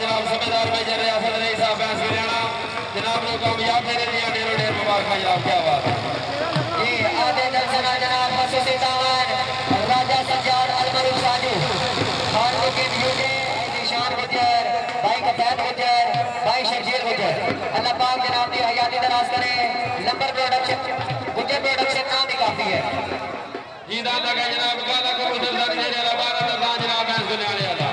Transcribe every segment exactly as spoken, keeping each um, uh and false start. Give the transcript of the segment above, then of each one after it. جناب صوبیدار بھائی جن ریاست رئیس آفس ہریانہ جناب کو کامیاب دے رہی ہیں ڈیرو ڈیر مبارکاں جناب کیا بات ہے جی آدھے جلسے میں جناب خصوصی تاوان راجہ سجاد المروف ساجو خان کے یوجے ایشان گجر بھائی کپیت گجر بھائی شمشیر گجر اللہ پاک جناب کی حیاتی دراز کرے نمبر پروڈکشن گجر پروڈکشن نام ہی کافی ہے جی دادا کا جناب کالا کو ادھر دار جی اللہ بارہ دادا جناب بھینس بنانے والا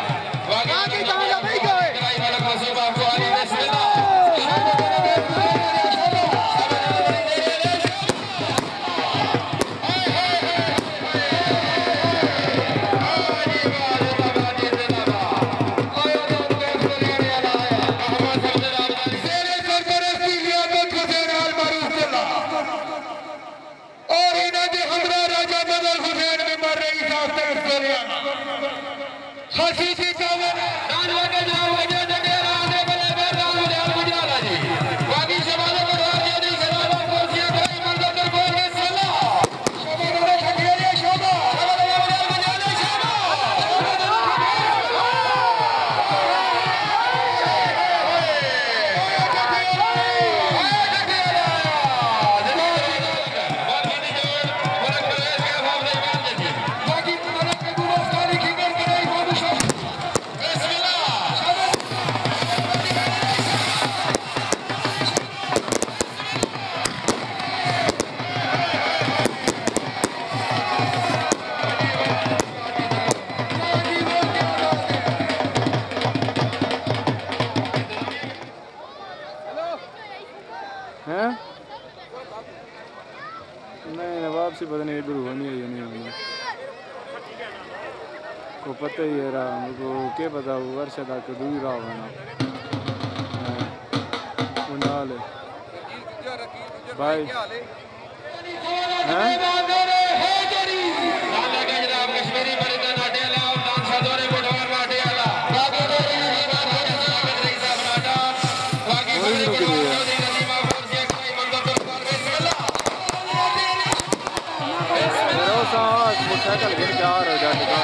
पता ही है रहा मुझको क्या पता वो वर्ष तक दूर रहा है ना उन्हाले बाय Gracias.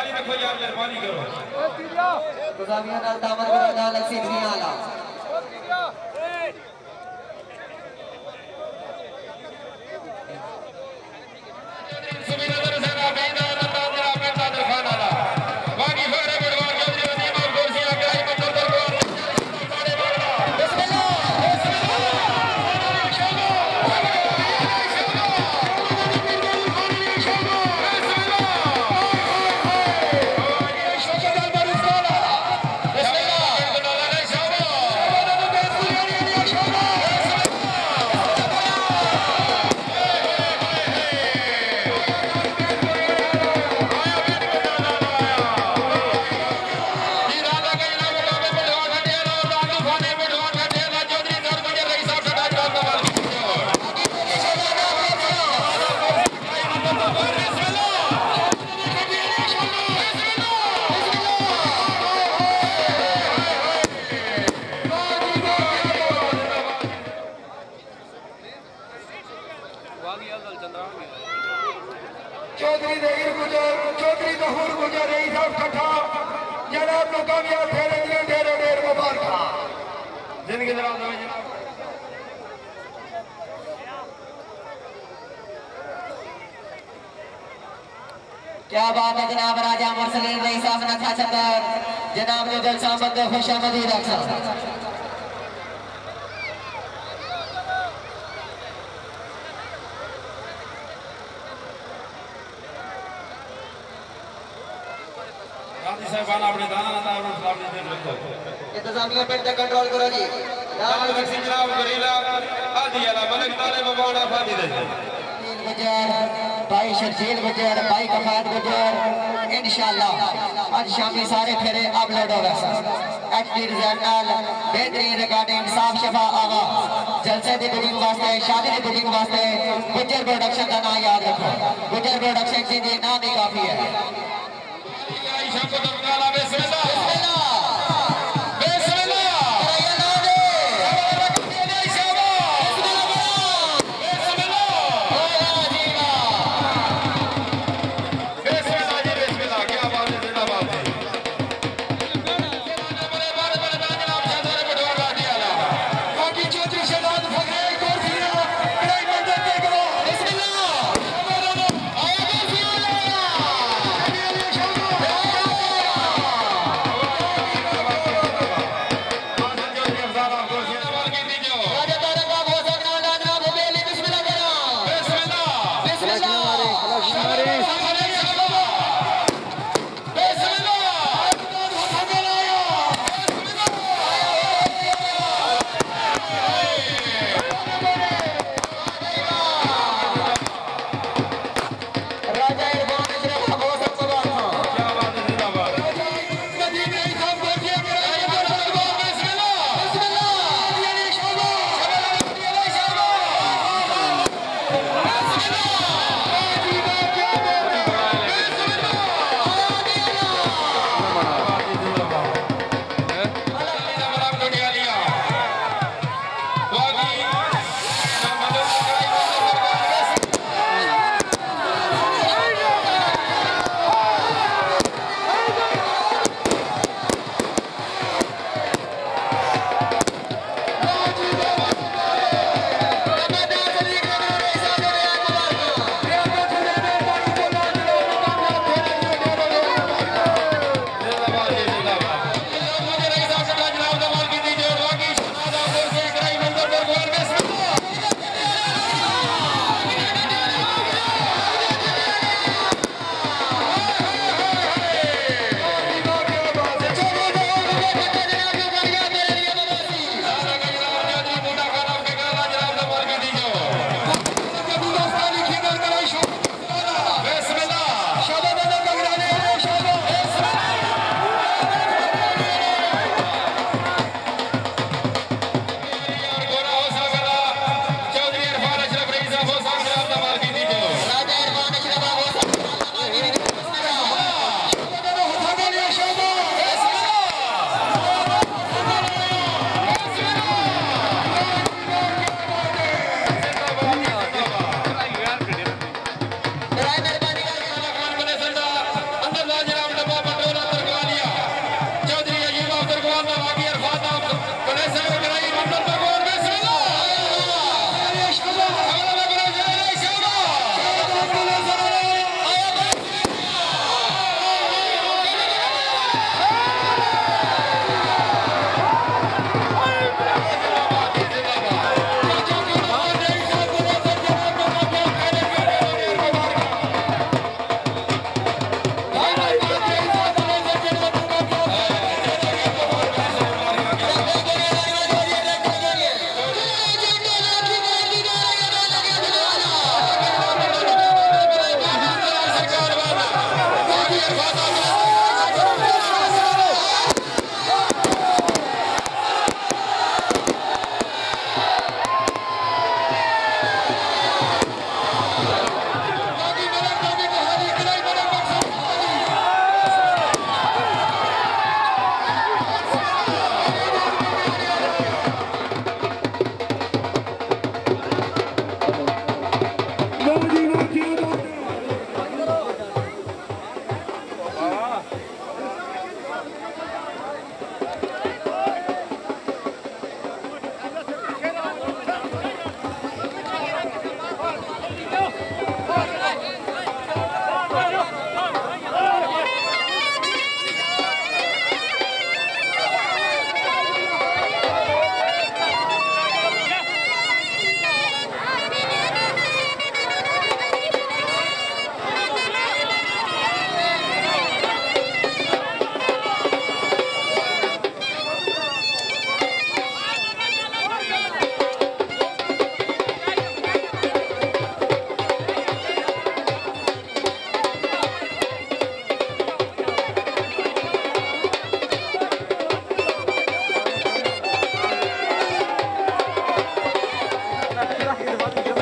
خالی رکھو یا مہربانی کرو تزاویہ نال دامن بنا دا لکسی تھری اعلی کیا بات ہے جناب راجہ مرسلین رئیس صاحب نکھا چندر جناب جو جلسہ بندے خوش آمدید اکثر انتظامیہ پینٹ کا کنٹرول کرو جی دامن بخشی جناب گریلا آدھی علا ملک طالب مولا فادی دے تین گجر بھائی شرشیل گجر بھائی کفات گجر انشاءاللہ آج شامی سارے پھیرے آپ لوڈ ہوگا ایچ ڈی ریزنٹل بہترین ریکارڈنگ صاف شفا آغا جلسے دی بکنگ واسطے شادی دی بکنگ واسطے گجر پروڈکشن کا نام یاد رکھو گجر پروڈکشن کی یہ نام ہی کافی ہے شاپ کو دمکالا بسم اللہ بسم اللہ All right.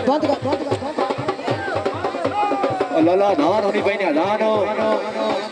बंद कर। अल्लाह अल्लाह नान होनी भाई ने अल्लाह।